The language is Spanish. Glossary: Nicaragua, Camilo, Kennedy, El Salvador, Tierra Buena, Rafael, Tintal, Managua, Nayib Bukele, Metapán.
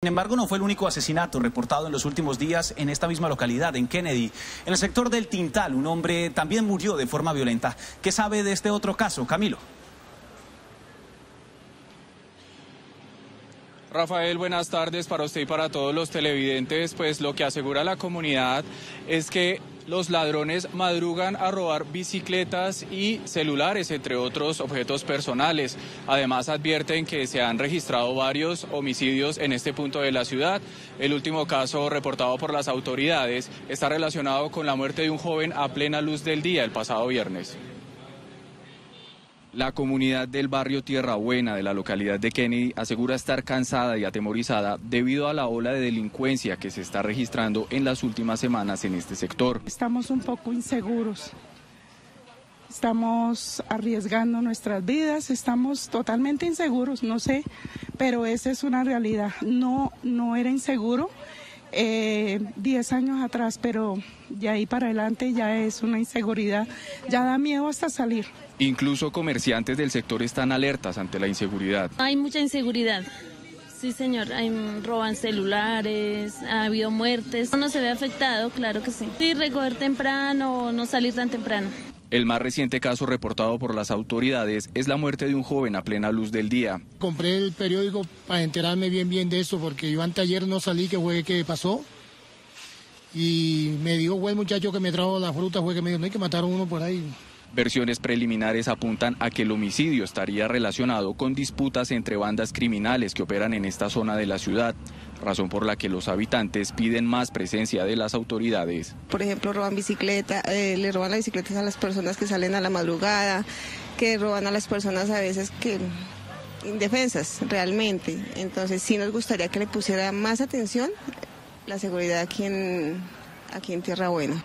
Sin embargo, no fue el único asesinato reportado en los últimos días en esta misma localidad, en Kennedy. En el sector del Tintal, un hombre también murió de forma violenta. ¿Qué sabe de este otro caso, Camilo? Rafael, buenas tardes para usted y para todos los televidentes. Pues lo que asegura la comunidad es que los ladrones madrugan a robar bicicletas y celulares, entre otros objetos personales. Además, advierten que se han registrado varios homicidios en este punto de la ciudad. El último caso reportado por las autoridades está relacionado con la muerte de un joven a plena luz del día el pasado viernes. La comunidad del barrio Tierra Buena de la localidad de Kennedy asegura estar cansada y atemorizada debido a la ola de delincuencia que se está registrando en las últimas semanas en este sector. Estamos un poco inseguros, estamos arriesgando nuestras vidas, estamos totalmente inseguros, no sé, pero esa es una realidad. No era inseguro 10 años atrás, pero de ahí para adelante ya es una inseguridad, ya da miedo hasta salir. Incluso comerciantes del sector están alertas ante la inseguridad. Hay mucha inseguridad, sí señor, roban celulares, ha habido muertes, uno se ve afectado, claro que sí. Sí, recoger temprano, no salir tan temprano. El más reciente caso reportado por las autoridades es la muerte de un joven a plena luz del día. Compré el periódico para enterarme bien de eso, porque yo antes ayer no salí, que fue que pasó. Y me dijo, güey, muchacho que me trajo las frutas, fue que me dijo, no hay que matar a uno por ahí. Versiones preliminares apuntan a que el homicidio estaría relacionado con disputas entre bandas criminales que operan en esta zona de la ciudad, razón por la que los habitantes piden más presencia de las autoridades. Por ejemplo, roban bicicleta, le roban las bicicletas a las personas que salen a la madrugada, que roban a las personas a veces que indefensas realmente. Entonces sí nos gustaría que le pusiera más atención la seguridad aquí en Tierra Buena.